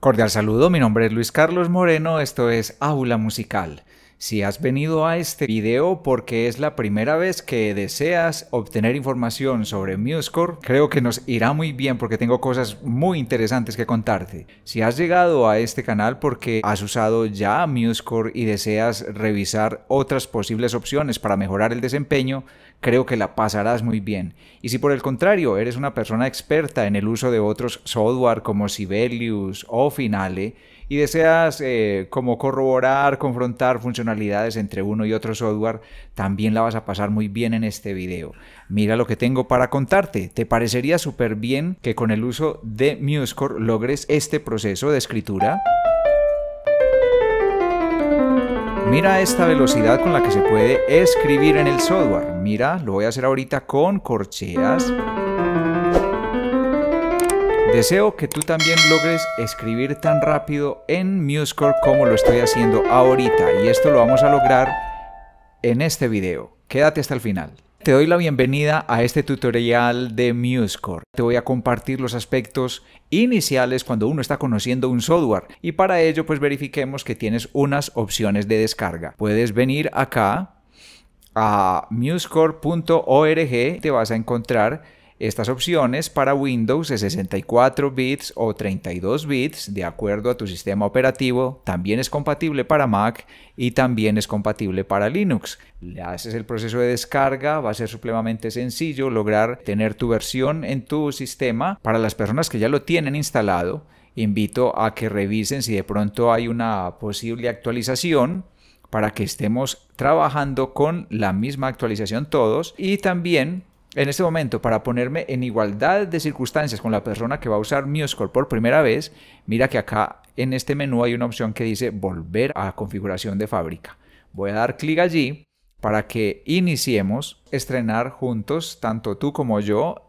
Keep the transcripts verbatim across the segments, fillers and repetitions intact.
Cordial saludo, mi nombre es Luis Carlos Moreno, esto es Aula Musical. Si has venido a este video porque es la primera vez que deseas obtener información sobre MuseScore, creo que nos irá muy bien porque tengo cosas muy interesantes que contarte. Si has llegado a este canal porque has usado ya MuseScore y deseas revisar otras posibles opciones para mejorar el desempeño, creo que la pasarás muy bien. Y si por el contrario eres una persona experta en el uso de otros software como Sibelius o Finale y deseas eh, como corroborar, confrontar funcionalidades entre uno y otro software, también la vas a pasar muy bien en este video. Mira lo que tengo para contarte. Te parecería súper bien que con el uso de MuseScore logres este proceso de escritura. Mira esta velocidad con la que se puede escribir en el software. Mira, lo voy a hacer ahorita con corcheas. Deseo que tú también logres escribir tan rápido en MuseScore como lo estoy haciendo ahorita. Y esto lo vamos a lograr en este video. Quédate hasta el final. Te doy la bienvenida a este tutorial de MuseScore. Te voy a compartir los aspectos iniciales cuando uno está conociendo un software y para ello pues verifiquemos que tienes unas opciones de descarga. Puedes venir acá a musescore punto org, te vas a encontrar estas opciones para Windows de sesenta y cuatro bits o treinta y dos bits de acuerdo a tu sistema operativo. También es compatible para Mac y también es compatible para Linux. Le haces el proceso de descarga, va a ser supremamente sencillo lograr tener tu versión en tu sistema. Para las personas que ya lo tienen instalado, invito a que revisen si de pronto hay una posible actualización para que estemos trabajando con la misma actualización todos. Y también en este momento, para ponerme en igualdad de circunstancias con la persona que va a usar MuseScore por primera vez, mira que acá en este menú hay una opción que dice volver a configuración de fábrica. Voy a dar clic allí para que iniciemos a estrenar juntos, tanto tú como yo,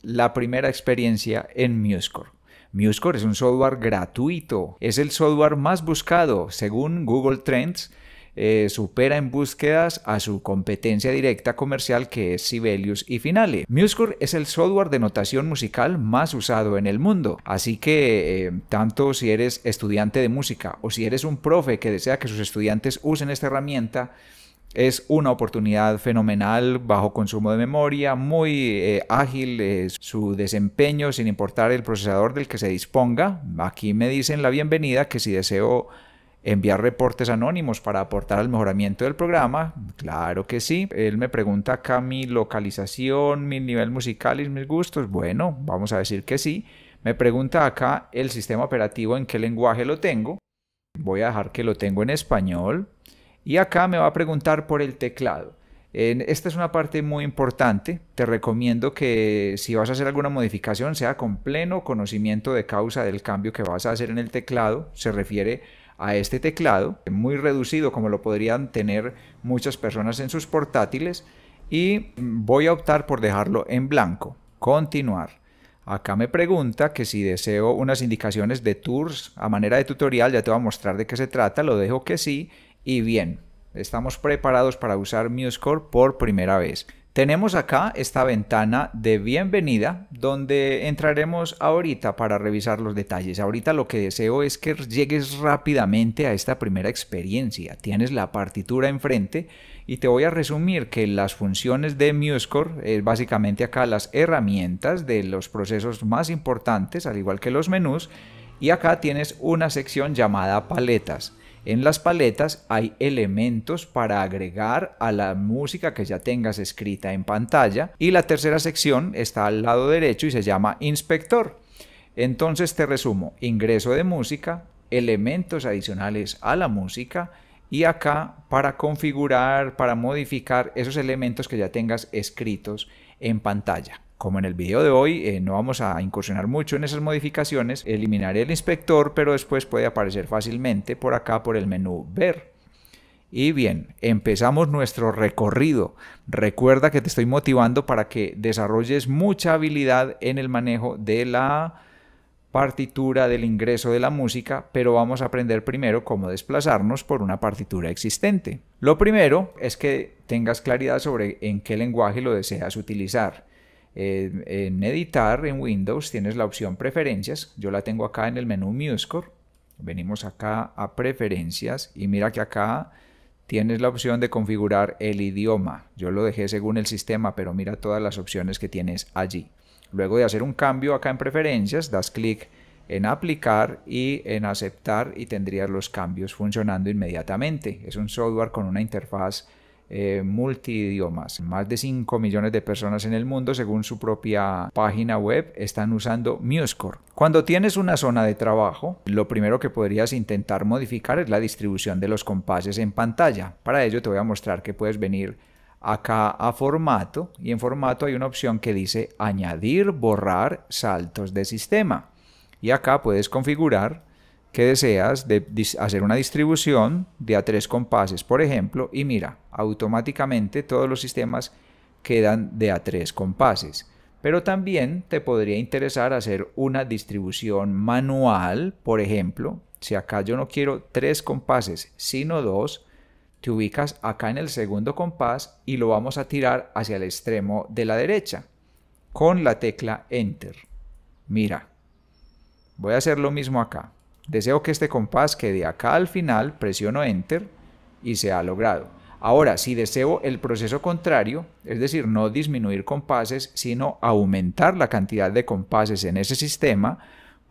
la primera experiencia en MuseScore. MuseScore es un software gratuito, es el software más buscado según Google Trends. Eh, supera en búsquedas a su competencia directa comercial que es Sibelius y Finale. MuseScore es el software de notación musical más usado en el mundo, así que eh, tanto si eres estudiante de música o si eres un profe que desea que sus estudiantes usen esta herramienta, es una oportunidad fenomenal, bajo consumo de memoria, muy eh, ágil eh, su desempeño sin importar el procesador del que se disponga. Aquí me dicen la bienvenida que si deseo enviar reportes anónimos para aportar al mejoramiento del programa. Claro que sí. Él me pregunta acá mi localización, mi nivel musical y mis gustos. Bueno, vamos a decir que sí. Me pregunta acá el sistema operativo, en qué lenguaje lo tengo. Voy a dejar que lo tengo en español. Y acá me va a preguntar por el teclado. Esta es una parte muy importante. Te recomiendo que si vas a hacer alguna modificación sea con pleno conocimiento de causa del cambio que vas a hacer en el teclado. Se refiere a este teclado, muy reducido como lo podrían tener muchas personas en sus portátiles, y voy a optar por dejarlo en blanco. Continuar. Acá me pregunta que si deseo unas indicaciones de tours a manera de tutorial, ya te voy a mostrar de qué se trata, lo dejo que sí, y bien, estamos preparados para usar MuseScore por primera vez. Tenemos acá esta ventana de bienvenida donde entraremos ahorita para revisar los detalles. Ahorita lo que deseo es que llegues rápidamente a esta primera experiencia. Tienes la partitura enfrente y te voy a resumir que las funciones de MuseScore es básicamente acá las herramientas de los procesos más importantes, al igual que los menús, y acá tienes una sección llamada paletas. En las paletas hay elementos para agregar a la música que ya tengas escrita en pantalla, y la tercera sección está al lado derecho y se llama inspector. Entonces te resumo: ingreso de música, elementos adicionales a la música, y acá para configurar, para modificar esos elementos que ya tengas escritos en pantalla. Como en el video de hoy eh, no vamos a incursionar mucho en esas modificaciones, eliminaré el inspector, pero después puede aparecer fácilmente por acá por el menú ver. Y bien, empezamos nuestro recorrido. Recuerda que te estoy motivando para que desarrolles mucha habilidad en el manejo de la partitura, del ingreso de la música, pero vamos a aprender primero cómo desplazarnos por una partitura existente. Lo primero es que tengas claridad sobre en qué lenguaje lo deseas utilizar. Eh, en editar en Windows tienes la opción preferencias. Yo la tengo acá en el menú MuseScore. Venimos acá a preferencias y mira que acá tienes la opción de configurar el idioma. Yo lo dejé según el sistema, pero mira todas las opciones que tienes allí. Luego de hacer un cambio acá en preferencias, das clic en aplicar y en aceptar y tendrías los cambios funcionando inmediatamente. Es un software con una interfaz eh, multidiomas. Más de cinco millones de personas en el mundo, según su propia página web, están usando MuseScore. Cuando tienes una zona de trabajo, lo primero que podrías intentar modificar es la distribución de los compases en pantalla. Para ello te voy a mostrar que puedes venir acá a formato y en formato hay una opción que dice añadir, borrar, saltos de sistema. Y acá puedes configurar que deseas de hacer una distribución de a tres compases, por ejemplo, y mira, automáticamente todos los sistemas quedan de a tres compases. Pero también te podría interesar hacer una distribución manual, por ejemplo, si acá yo no quiero tres compases, sino dos, te ubicas acá en el segundo compás y lo vamos a tirar hacia el extremo de la derecha con la tecla Enter. Mira. Voy a hacer lo mismo acá. Deseo que este compás quede acá al final, presiono Enter y se ha logrado. Ahora, si deseo el proceso contrario, es decir, no disminuir compases, sino aumentar la cantidad de compases en ese sistema,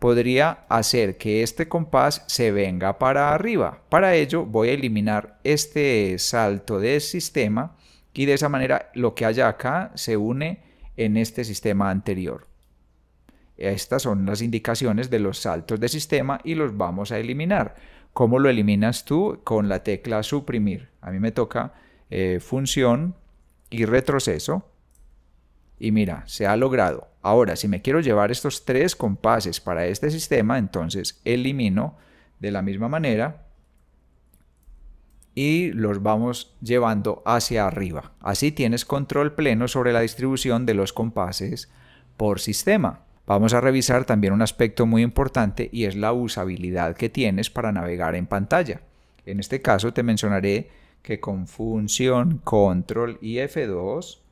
podría hacer que este compás se venga para arriba. Para ello, voy a eliminar este salto de sistema y de esa manera lo que haya acá se une en este sistema anterior. Estas son las indicaciones de los saltos de sistema y los vamos a eliminar. ¿Cómo lo eliminas tú? Con la tecla suprimir. A mí me toca eh, función y retroceso. Y mira, se ha logrado. Ahora, si me quiero llevar estos tres compases para este sistema, entonces elimino de la misma manera y los vamos llevando hacia arriba. Así tienes control pleno sobre la distribución de los compases por sistema. Vamos a revisar también un aspecto muy importante y es la usabilidad que tienes para navegar en pantalla. En este caso te mencionaré que con función, control y F dos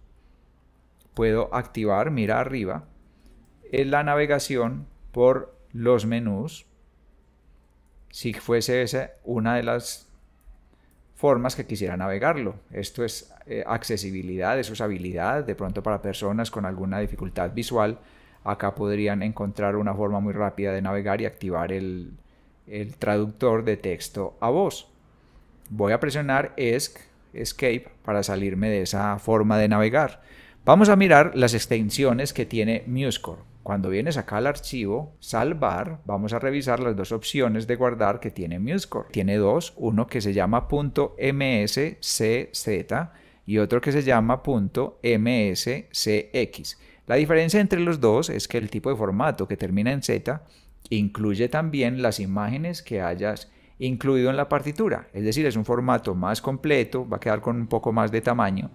puedo activar, mira arriba, en la navegación por los menús. Si fuese esa una de las formas que quisiera navegarlo. Esto es eh, accesibilidad, es usabilidad, de pronto para personas con alguna dificultad visual. Acá podrían encontrar una forma muy rápida de navegar y activar el, el traductor de texto a voz. Voy a presionar Escape para salirme de esa forma de navegar. Vamos a mirar las extensiones que tiene MuseScore. Cuando vienes acá al archivo, salvar, vamos a revisar las dos opciones de guardar que tiene MuseScore. Tiene dos, uno que se llama punto eme ese ce zeta y otro que se llama punto eme ese ce equis. La diferencia entre los dos es que el tipo de formato que termina en Z incluye también las imágenes que hayas incluido en la partitura. Es decir, es un formato más completo, va a quedar con un poco más de tamaño.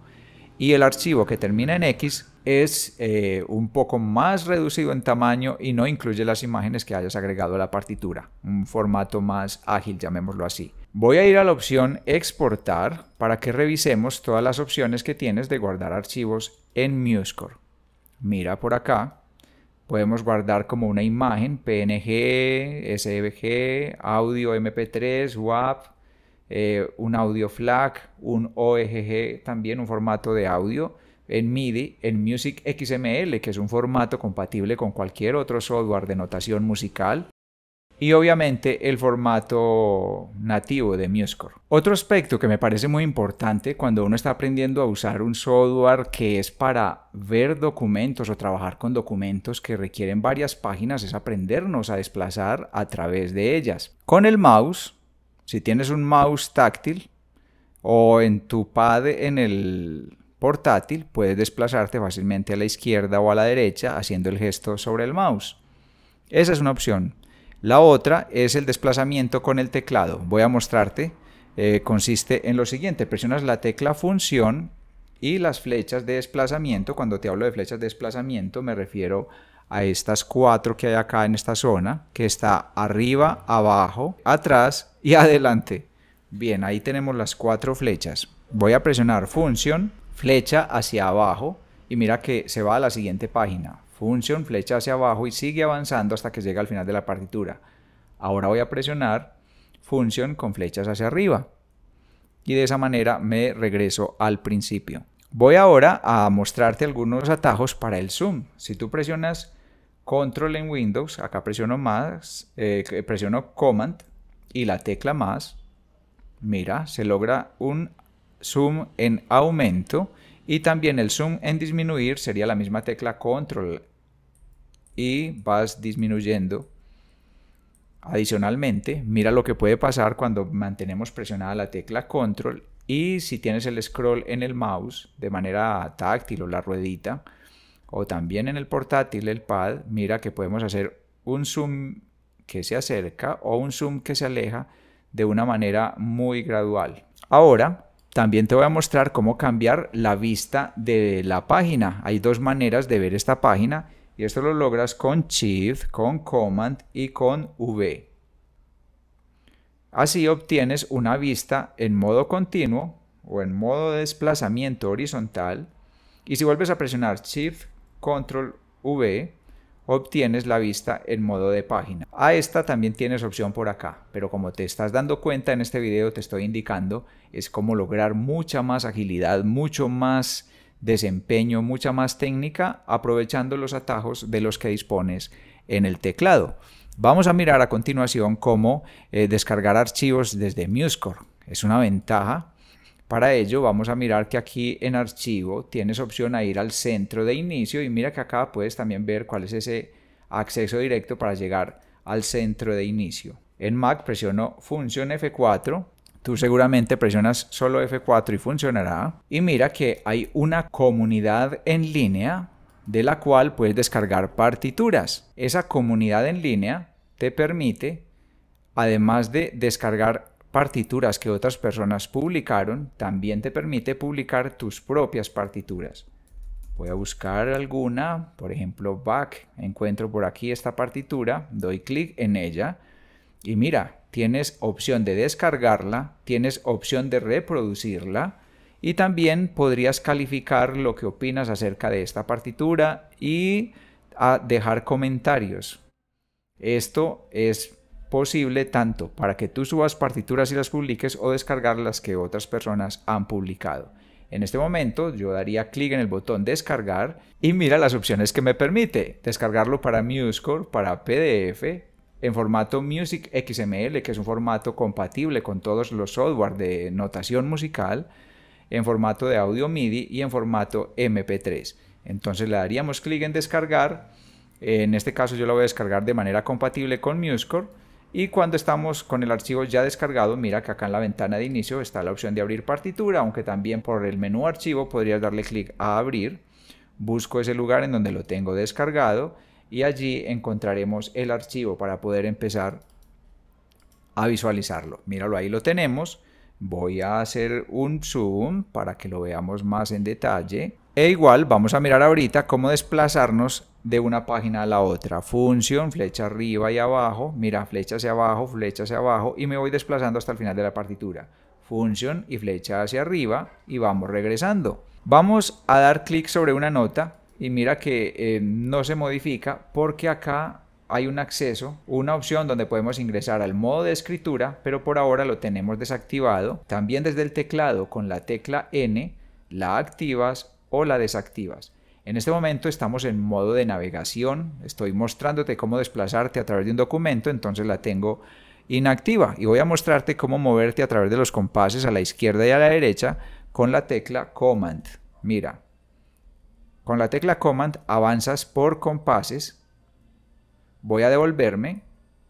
Y el archivo que termina en X es eh, un poco más reducido en tamaño y no incluye las imágenes que hayas agregado a la partitura. Un formato más ágil, llamémoslo así. Voy a ir a la opción exportar para que revisemos todas las opciones que tienes de guardar archivos en MuseScore. Mira por acá, podemos guardar como una imagen, pe ene ge, ese ve ge, audio eme pe tres, guav, eh, un audio flac, un o ge ge, también un formato de audio, en midi, en musicxml, que es un formato compatible con cualquier otro software de notación musical, y obviamente el formato nativo de MuseScore. Otro aspecto que me parece muy importante cuando uno está aprendiendo a usar un software que es para ver documentos o trabajar con documentos que requieren varias páginas es aprendernos a desplazar a través de ellas. Con el mouse, si tienes un mouse táctil o en tu pad en el portátil, puedes desplazarte fácilmente a la izquierda o a la derecha haciendo el gesto sobre el mouse. Esa es una opción. La otra es el desplazamiento con el teclado. Voy a mostrarte. Eh, consiste en lo siguiente. Presionas la tecla función y las flechas de desplazamiento. Cuando te hablo de flechas de desplazamiento me refiero a estas cuatro que hay acá en esta zona, que está arriba, abajo, atrás y adelante. Bien, ahí tenemos las cuatro flechas. Voy a presionar función, flecha hacia abajo. y mira que se va a la siguiente página, función, flecha hacia abajo y sigue avanzando hasta que llega al final de la partitura. Ahora voy a presionar función con flechas hacia arriba y de esa manera me regreso al principio. Voy ahora a mostrarte algunos atajos para el zoom. Si tú presionas control en Windows, acá presiono más, eh, presiono command y la tecla más, mira, se logra un zoom en aumento y también el zoom en disminuir sería la misma tecla control y vas disminuyendo. Adicionalmente, mira lo que puede pasar cuando mantenemos presionada la tecla control y si tienes el scroll en el mouse de manera táctil o la ruedita o también en el portátil, el pad, mira que podemos hacer un zoom que se acerca o un zoom que se aleja de una manera muy gradual. Ahora también te voy a mostrar cómo cambiar la vista de la página. Hay dos maneras de ver esta página y esto lo logras con Shift, con Command y con V. Así obtienes una vista en modo continuo o en modo de desplazamiento horizontal y si vuelves a presionar Shift, Control, V, obtienes la vista en modo de página. A esta también tienes opción por acá, pero como te estás dando cuenta en este video te estoy indicando es cómo lograr mucha más agilidad, mucho más desempeño, mucha más técnica aprovechando los atajos de los que dispones en el teclado. Vamos a mirar a continuación cómo eh, descargar archivos desde MuseScore. Es una ventaja. Para ello vamos a mirar que aquí en archivo tienes opción a ir al centro de inicio y mira que acá puedes también ver cuál es ese acceso directo para llegar al centro de inicio. En Mac presiono función F cuatro, tú seguramente presionas solo F cuatro y funcionará. Y mira que hay una comunidad en línea de la cual puedes descargar partituras. Esa comunidad en línea te permite, además de descargar partituras que otras personas publicaron, también te permite publicar tus propias partituras. Voy a buscar alguna, por ejemplo Back, encuentro por aquí esta partitura, doy clic en ella y mira, tienes opción de descargarla, tienes opción de reproducirla y también podrías calificar lo que opinas acerca de esta partitura y a dejar comentarios. Esto es posible tanto para que tú subas partituras y las publiques o descargar las que otras personas han publicado. En este momento yo daría clic en el botón descargar y mira las opciones que me permite. Descargarlo para MuseScore, para P D F, en formato MusicXML, que es un formato compatible con todos los software de notación musical, en formato de audio MIDI y en formato M P tres. Entonces le daríamos clic en descargar. En este caso yo lo voy a descargar de manera compatible con MuseScore. Y cuando estamos con el archivo ya descargado, mira que acá en la ventana de inicio está la opción de abrir partitura, aunque también por el menú archivo podrías darle clic a abrir. Busco ese lugar en donde lo tengo descargado y allí encontraremos el archivo para poder empezar a visualizarlo. Míralo, ahí lo tenemos. Voy a hacer un zoom para que lo veamos más en detalle. E igual vamos a mirar ahorita cómo desplazarnos de una página a la otra. Función, flecha arriba y abajo, mira, flecha hacia abajo, flecha hacia abajo y me voy desplazando hasta el final de la partitura. Función y flecha hacia arriba y vamos regresando. Vamos a dar clic sobre una nota y mira que eh, no se modifica porque acá hay un acceso, una opción donde podemos ingresar al modo de escritura, pero por ahora lo tenemos desactivado. También desde el teclado con la tecla N la activas o la desactivas. En este momento estamos en modo de navegación, estoy mostrándote cómo desplazarte a través de un documento, entonces la tengo inactiva y voy a mostrarte cómo moverte a través de los compases a la izquierda y a la derecha con la tecla Command. Mira, con la tecla Command avanzas por compases, voy a devolverme,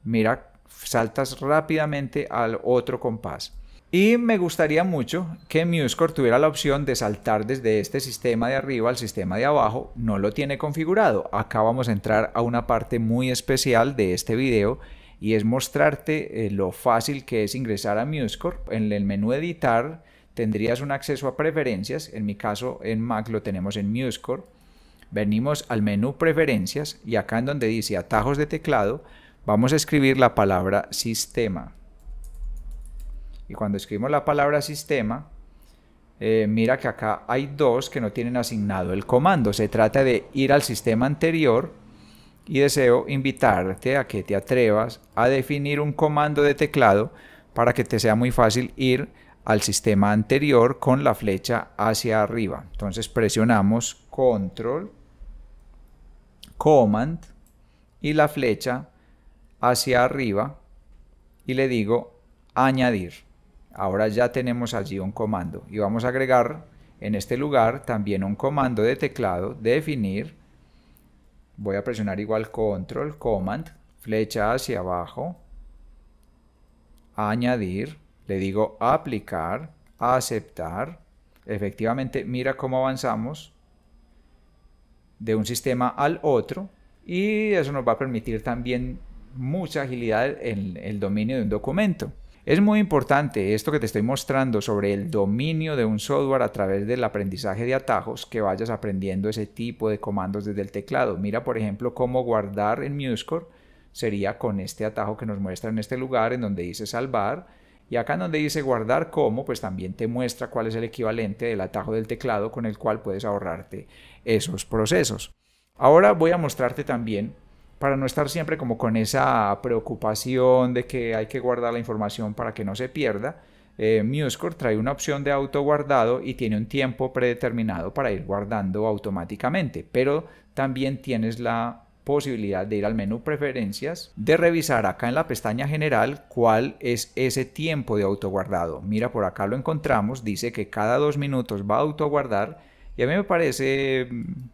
mira, saltas rápidamente al otro compás. Y me gustaría mucho que MuseScore tuviera la opción de saltar desde este sistema de arriba al sistema de abajo. No lo tiene configurado. Acá vamos a entrar a una parte muy especial de este video y es mostrarte eh, lo fácil que es ingresar a MuseScore. En el menú editar tendrías un acceso a preferencias. En mi caso en Mac lo tenemos en MuseScore. Venimos al menú preferencias y acá en donde dice atajos de teclado vamos a escribir la palabra sistema. Y cuando escribimos la palabra sistema, eh, mira que acá hay dos que no tienen asignado el comando. Se trata de ir al sistema anterior y deseo invitarte a que te atrevas a definir un comando de teclado para que te sea muy fácil ir al sistema anterior con la flecha hacia arriba. Entonces presionamos Control, Command y la flecha hacia arriba y le digo añadir. Ahora ya tenemos allí un comando y vamos a agregar en este lugar también un comando de teclado, definir. Voy a presionar igual Control, Command, flecha hacia abajo, añadir, le digo aplicar, aceptar. Efectivamente, mira cómo avanzamos de un sistema al otro y eso nos va a permitir también mucha agilidad en el dominio de un documento. Es muy importante esto que te estoy mostrando sobre el dominio de un software a través del aprendizaje de atajos, que vayas aprendiendo ese tipo de comandos desde el teclado. Mira, por ejemplo, cómo guardar en MuseScore sería con este atajo que nos muestra en este lugar en donde dice salvar, y acá en donde dice guardar como, pues también te muestra cuál es el equivalente del atajo del teclado con el cual puedes ahorrarte esos procesos. Ahora voy a mostrarte también, para no estar siempre como con esa preocupación de que hay que guardar la información para que no se pierda, eh, MuseScore trae una opción de autoguardado y tiene un tiempo predeterminado para ir guardando automáticamente, pero también tienes la posibilidad de ir al menú Preferencias, de revisar acá en la pestaña General cuál es ese tiempo de autoguardado. Mira, por acá lo encontramos, dice que cada dos minutos va a autoguardar y a mí me parece,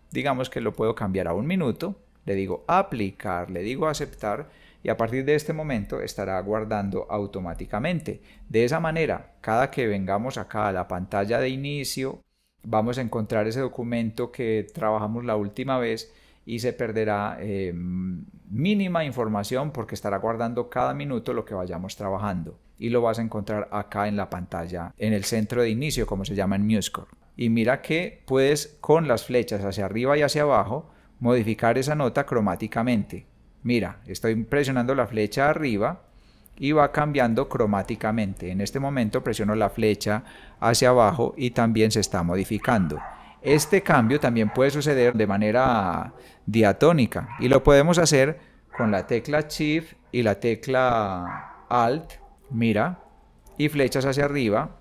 digamos que lo puedo cambiar a un minuto. Le digo aplicar, le digo aceptar y a partir de este momento estará guardando automáticamente. De esa manera, cada que vengamos acá a la pantalla de inicio, vamos a encontrar ese documento que trabajamos la última vez y se perderá eh, mínima información porque estará guardando cada minuto lo que vayamos trabajando. Y lo vas a encontrar acá en la pantalla, en el centro de inicio, como se llama en MuseScore. Y mira que puedes, con las flechas hacia arriba y hacia abajo, modificar esa nota cromáticamente. Mira, estoy presionando la flecha arriba y va cambiando cromáticamente. En este momento presiono la flecha hacia abajo y también se está modificando. Este cambio también puede suceder de manera diatónica y lo podemos hacer con la tecla Shift y la tecla Alt, mira, y flechas hacia arriba,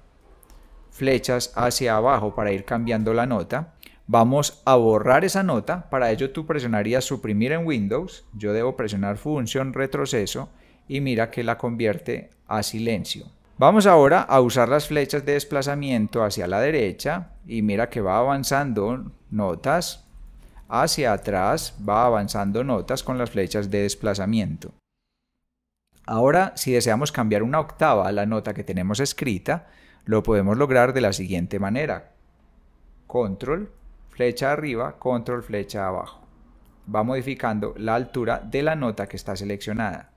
flechas hacia abajo para ir cambiando la nota. Vamos a borrar esa nota, para ello tú presionarías suprimir en Windows, yo debo presionar función retroceso y mira que la convierte a silencio. Vamos ahora a usar las flechas de desplazamiento hacia la derecha y mira que va avanzando notas, hacia atrás va avanzando notas con las flechas de desplazamiento. Ahora, si deseamos cambiar una octava a la nota que tenemos escrita, lo podemos lograr de la siguiente manera. Control, flecha arriba, Control, flecha abajo. Va modificando la altura de la nota que está seleccionada.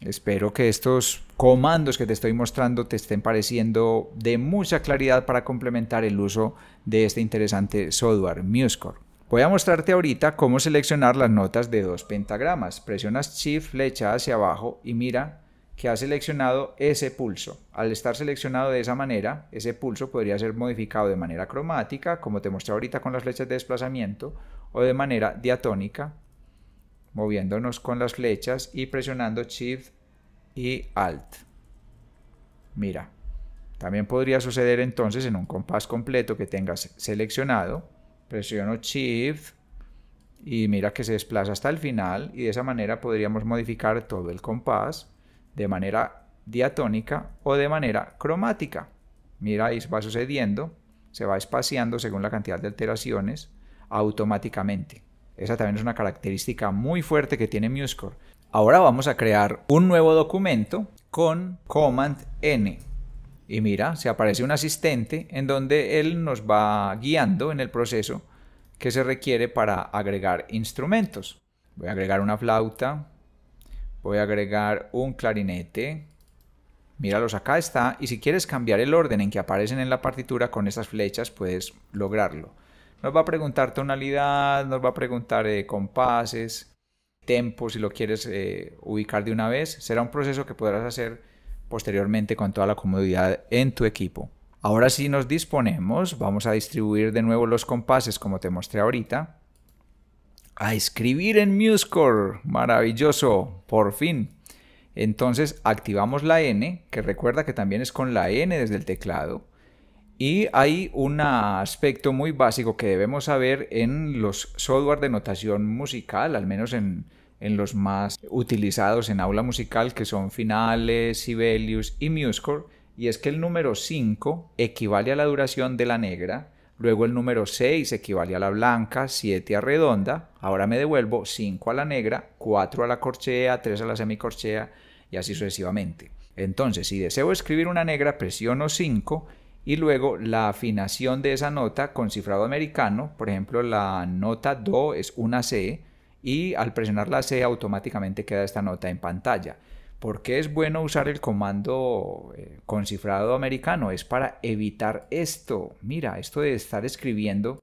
Espero que estos comandos que te estoy mostrando te estén pareciendo de mucha claridad para complementar el uso de este interesante software MuseScore. Voy a mostrarte ahorita cómo seleccionar las notas de dos pentagramas. Presionas Shift, flecha hacia abajo y mira que ha seleccionado ese pulso. Al estar seleccionado de esa manera, ese pulso podría ser modificado de manera cromática, como te mostré ahorita con las flechas de desplazamiento, o de manera diatónica, moviéndonos con las flechas y presionando Shift y Alt. Mira, también podría suceder entonces en un compás completo que tengas seleccionado. Presiono Shift y mira que se desplaza hasta el final y de esa manera podríamos modificar todo el compás de manera diatónica o de manera cromática. Mira, ahí va sucediendo, se va espaciando según la cantidad de alteraciones automáticamente. Esa también es una característica muy fuerte que tiene MuseScore. Ahora vamos a crear un nuevo documento con Command N. Y mira, se aparece un asistente en donde él nos va guiando en el proceso que se requiere para agregar instrumentos. Voy a agregar una flauta. Voy a agregar un clarinete. Míralos, acá está. Y si quieres cambiar el orden en que aparecen en la partitura con estas flechas, puedes lograrlo. Nos va a preguntar tonalidad, nos va a preguntar eh, compases, tempo, si lo quieres eh, ubicar de una vez. Será un proceso que podrás hacer posteriormente con toda la comodidad en tu equipo. Ahora sí nos disponemos, vamos a distribuir de nuevo los compases como te mostré ahorita, a escribir en MuseScore. Maravilloso, por fin. Entonces activamos la N, que recuerda que también es con la N desde el teclado. Y hay un aspecto muy básico que debemos saber en los software de notación musical, al menos en, en los más utilizados en Aula Musical, que son Finale, Sibelius y MuseScore, y es que el número cinco equivale a la duración de la negra, luego el número seis equivale a la blanca, siete a redonda, ahora me devuelvo cinco a la negra, cuatro a la corchea, tres a la semicorchea y así sucesivamente. Entonces, si deseo escribir una negra, presiono cinco y luego la afinación de esa nota con cifrado americano, por ejemplo la nota do es una ce y al presionar la ce automáticamente queda esta nota en pantalla. ¿Por qué es bueno usar el comando eh, con cifrado americano? Es para evitar esto. Mira, esto de estar escribiendo,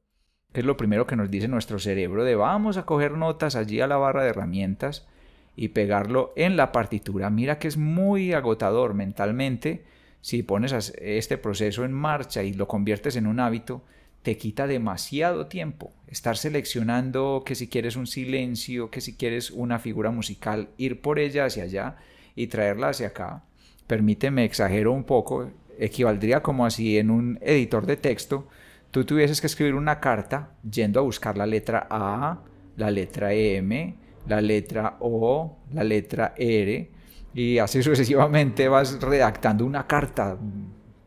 que es lo primero que nos dice nuestro cerebro, de vamos a coger notas allí a la barra de herramientas y pegarlo en la partitura. Mira que es muy agotador mentalmente. Si pones este proceso en marcha y lo conviertes en un hábito, te quita demasiado tiempo. Estar seleccionando que si quieres un silencio, que si quieres una figura musical, ir por ella hacia allá y traerla hacia acá, permíteme, exagero un poco, equivaldría como así en un editor de texto tú tuvieses que escribir una carta yendo a buscar la letra A, la letra M, la letra O, la letra R y así sucesivamente vas redactando una carta.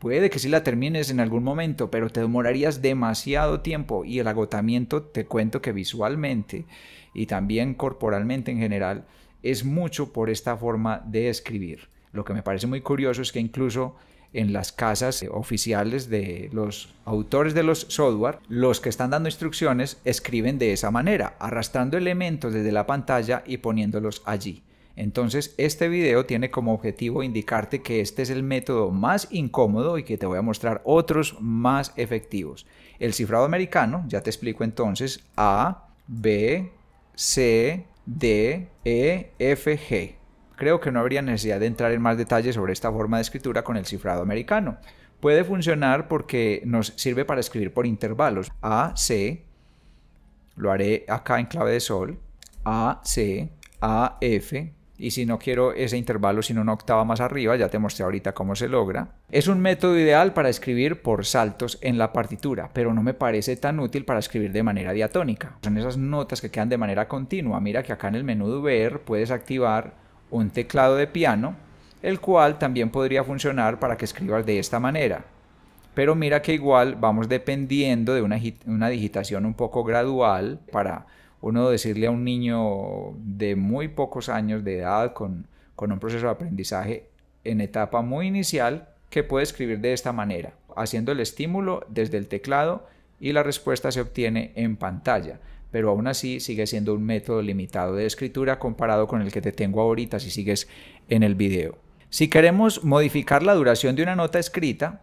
Puede que sí la termines en algún momento, pero te demorarías demasiado tiempo y el agotamiento, te cuento que visualmente y también corporalmente en general, es mucho por esta forma de escribir. Lo que me parece muy curioso es que incluso en las casas oficiales de los autores de los software, los que están dando instrucciones escriben de esa manera, arrastrando elementos desde la pantalla y poniéndolos allí. Entonces, este video tiene como objetivo indicarte que este es el método más incómodo y que te voy a mostrar otros más efectivos. El cifrado americano, ya te explico entonces, A, B, C, D, E, F, G. Creo que no habría necesidad de entrar en más detalles sobre esta forma de escritura con el cifrado americano. Puede funcionar porque nos sirve para escribir por intervalos. A, C, lo haré acá en clave de sol, A, C, A, F, y si no quiero ese intervalo sino una octava más arriba, ya te mostré ahorita cómo se logra. Es un método ideal para escribir por saltos en la partitura, pero no me parece tan útil para escribir de manera diatónica. Son esas notas que quedan de manera continua. Mira que acá en el menú de ver puedes activar un teclado de piano, el cual también podría funcionar para que escribas de esta manera. Pero mira que igual vamos dependiendo de una, una digitación un poco gradual para uno decirle a un niño de muy pocos años de edad con, con un proceso de aprendizaje en etapa muy inicial que puede escribir de esta manera, haciendo el estímulo desde el teclado y la respuesta se obtiene en pantalla, pero aún así sigue siendo un método limitado de escritura comparado con el que te tengo ahorita si sigues en el video. Si queremos modificar la duración de una nota escrita,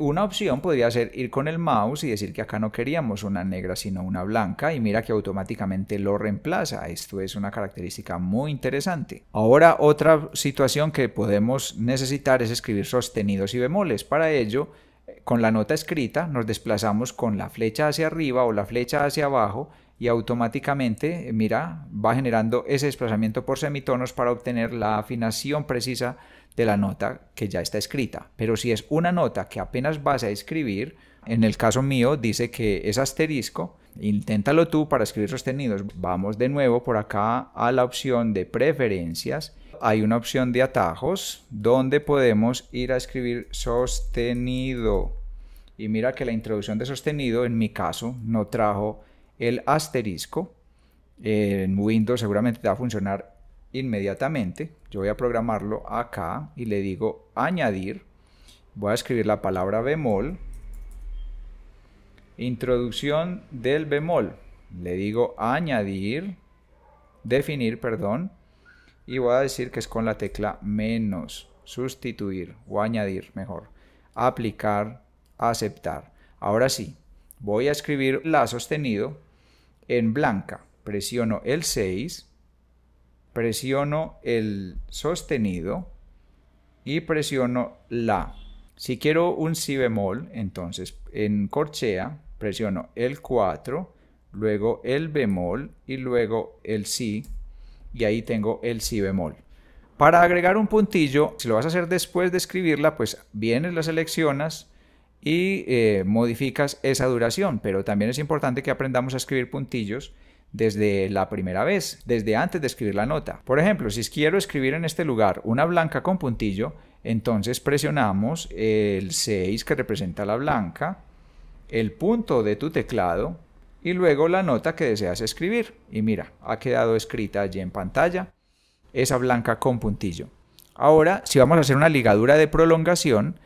una opción podría ser ir con el mouse y decir que acá no queríamos una negra sino una blanca y mira que automáticamente lo reemplaza. Esto es una característica muy interesante. Ahora otra situación que podemos necesitar es escribir sostenidos y bemoles. Para ello, con la nota escrita nos desplazamos con la flecha hacia arriba o la flecha hacia abajo y automáticamente, mira, va generando ese desplazamiento por semitonos para obtener la afinación precisa de la nota que ya está escrita. Pero si es una nota que apenas vas a escribir, en el caso mío dice que es asterisco, inténtalo tú para escribir sostenidos. Vamos de nuevo por acá a la opción de preferencias. Hay una opción de atajos donde podemos ir a escribir sostenido. Y mira que la introducción de sostenido en mi caso no trajo el asterisco. En Windows seguramente te va a funcionar inmediatamente. Yo voy a programarlo acá y le digo añadir, voy a escribir la palabra bemol, introducción del bemol, le digo añadir, definir, perdón, y voy a decir que es con la tecla menos, sustituir o añadir mejor, aplicar, aceptar. Ahora sí, voy a escribir la sostenido en blanca, presiono el seis, presiono el sostenido y presiono la. Si quiero un si bemol, entonces en corchea presiono el cuatro, luego el bemol y luego el si, y ahí tengo el si bemol. Para agregar un puntillo, si lo vas a hacer después de escribirla, pues vienes, la seleccionas y eh, modificas esa duración, pero también es importante que aprendamos a escribir puntillos desde la primera vez, desde antes de escribir la nota. Por ejemplo, si quiero escribir en este lugar una blanca con puntillo, entonces presionamos el seis que representa la blanca, el punto de tu teclado y luego la nota que deseas escribir. Y mira, ha quedado escrita allí en pantalla esa blanca con puntillo. Ahora, si vamos a hacer una ligadura de prolongación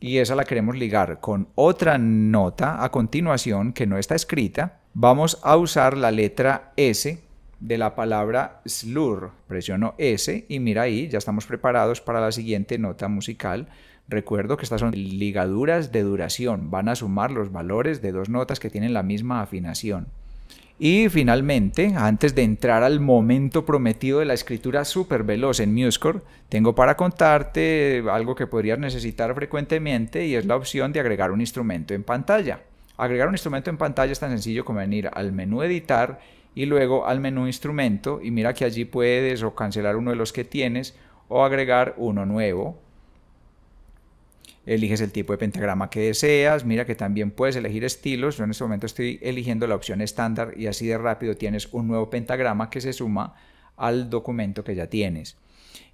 y esa la queremos ligar con otra nota a continuación que no está escrita, vamos a usar la letra S de la palabra slur. Presiono S y mira ahí, ya estamos preparados para la siguiente nota musical. Recuerdo que estas son ligaduras de duración, van a sumar los valores de dos notas que tienen la misma afinación. Y finalmente, antes de entrar al momento prometido de la escritura súper veloz en MuseScore, tengo para contarte algo que podrías necesitar frecuentemente y es la opción de agregar un instrumento en pantalla. Agregar un instrumento en pantalla es tan sencillo como venir al menú editar y luego al menú instrumento y mira que allí puedes o cancelar uno de los que tienes o agregar uno nuevo. Eliges el tipo de pentagrama que deseas, mira que también puedes elegir estilos, yo en este momento estoy eligiendo la opción estándar y así de rápido tienes un nuevo pentagrama que se suma al documento que ya tienes.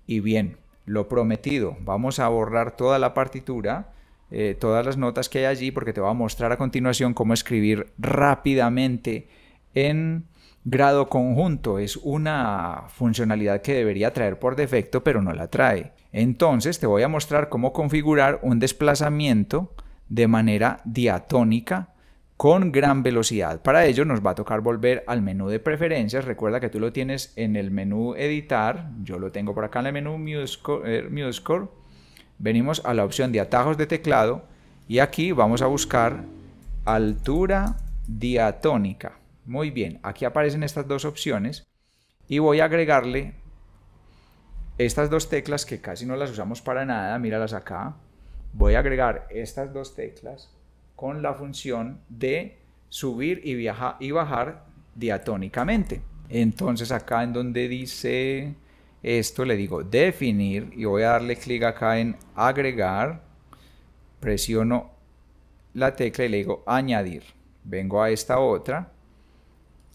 Y bien, lo prometido, vamos a borrar toda la partitura, eh, todas las notas que hay allí porque te voy a mostrar a continuación cómo escribir rápidamente en grado conjunto. Es una funcionalidad que debería traer por defecto pero no la trae. Entonces te voy a mostrar cómo configurar un desplazamiento de manera diatónica con gran velocidad. Para ello nos va a tocar volver al menú de preferencias. Recuerda que tú lo tienes en el menú editar, yo lo tengo por acá en el menú MuseScore. Eh, MuseScore. Venimos a la opción de atajos de teclado y aquí vamos a buscar altura diatónica. Muy bien, aquí aparecen estas dos opciones y voy a agregarle estas dos teclas que casi no las usamos para nada, míralas acá. Voy a agregar estas dos teclas con la función de subir y, viaja, y bajar diatónicamente. Entonces acá en donde dice esto le digo definir y voy a darle clic acá en agregar. Presiono la tecla y le digo añadir. Vengo a esta otra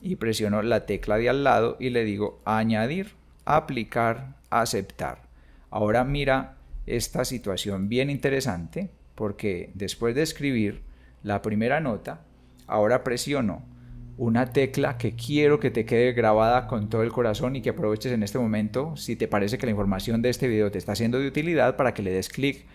y presiono la tecla de al lado y le digo añadir, aplicar, aceptar. Ahora mira esta situación bien interesante porque después de escribir la primera nota, ahora presiono una tecla que quiero que te quede grabada con todo el corazón y que aproveches en este momento. Si te parece que la información de este video te está siendo de utilidad, para que le des clic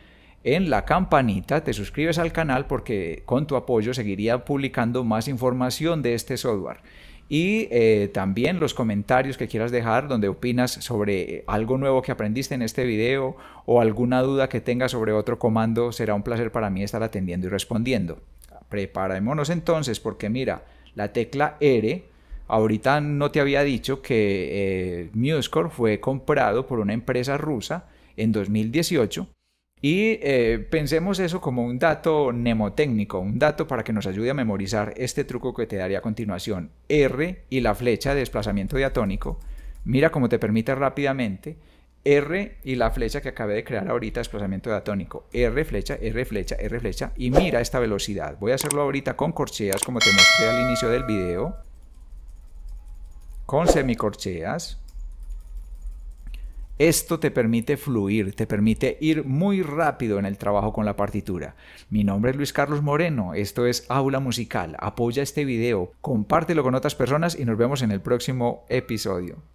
en la campanita, te suscribes al canal porque con tu apoyo seguiría publicando más información de este software. Y eh, también los comentarios que quieras dejar donde opinas sobre algo nuevo que aprendiste en este video o alguna duda que tengas sobre otro comando, será un placer para mí estar atendiendo y respondiendo. Preparémonos entonces porque mira, la tecla R, ahorita no te había dicho que eh, MuseScore fue comprado por una empresa rusa en dos mil dieciocho. Y eh, pensemos eso como un dato mnemotécnico, un dato para que nos ayude a memorizar este truco que te daré a continuación. R y la flecha de desplazamiento diatónico. Mira cómo te permite rápidamente. R y la flecha que acabé de crear ahorita, desplazamiento diatónico. R flecha, R flecha, R flecha. Y mira esta velocidad. Voy a hacerlo ahorita con corcheas como te mostré al inicio del video. Con semicorcheas. Esto te permite fluir, te permite ir muy rápido en el trabajo con la partitura. Mi nombre es Luis Carlos Moreno, esto es Aula Musical. Apoya este video, compártelo con otras personas y nos vemos en el próximo episodio.